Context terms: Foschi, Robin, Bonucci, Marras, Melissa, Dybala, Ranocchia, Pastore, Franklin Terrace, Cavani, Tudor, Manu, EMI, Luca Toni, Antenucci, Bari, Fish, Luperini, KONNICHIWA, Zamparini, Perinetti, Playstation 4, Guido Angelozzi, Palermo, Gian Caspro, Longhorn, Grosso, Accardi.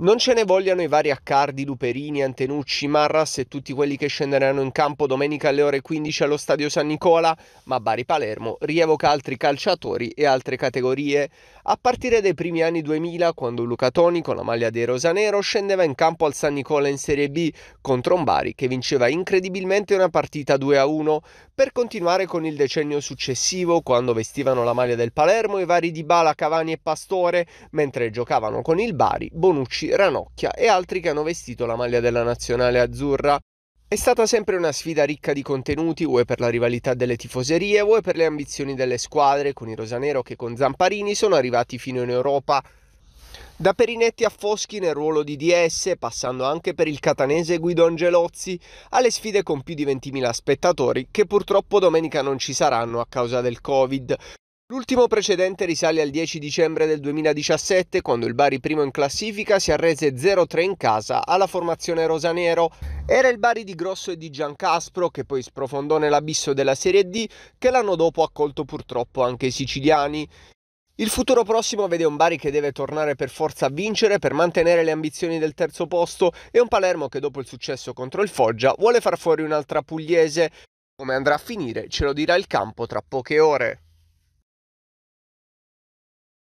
Non ce ne vogliano i vari Accardi, Luperini, Antenucci, Marras e tutti quelli che scenderanno in campo domenica alle ore 15 allo stadio San Nicola, ma Bari Palermo rievoca altri calciatori e altre categorie. A partire dai primi anni 2000, quando Luca Toni con la maglia dei rosanero scendeva in campo al San Nicola in Serie B contro un Bari che vinceva incredibilmente una partita 2-1, per continuare con il decennio successivo quando vestivano la maglia del Palermo i vari Dybala, Cavani e Pastore, mentre giocavano con il Bari Bonucci, Ranocchia e altri che hanno vestito la maglia della nazionale azzurra. È stata sempre una sfida ricca di contenuti, vuoi per la rivalità delle tifoserie, vuoi per le ambizioni delle squadre, con i rosanero che con Zamparini sono arrivati fino in Europa. Da Perinetti a Foschi nel ruolo di DS, passando anche per il catanese Guido Angelozzi, alle sfide con più di 20.000 spettatori che purtroppo domenica non ci saranno a causa del Covid. L'ultimo precedente risale al 10 dicembre del 2017, quando il Bari primo in classifica si arrese 0-3 in casa alla formazione rosanero. Era il Bari di Grosso e di Gian Caspro, che poi sprofondò nell'abisso della Serie D, che l'anno dopo ha colto purtroppo anche i siciliani. Il futuro prossimo vede un Bari che deve tornare per forza a vincere per mantenere le ambizioni del terzo posto e un Palermo che dopo il successo contro il Foggia vuole far fuori un'altra pugliese. Come andrà a finire ce lo dirà il campo tra poche ore.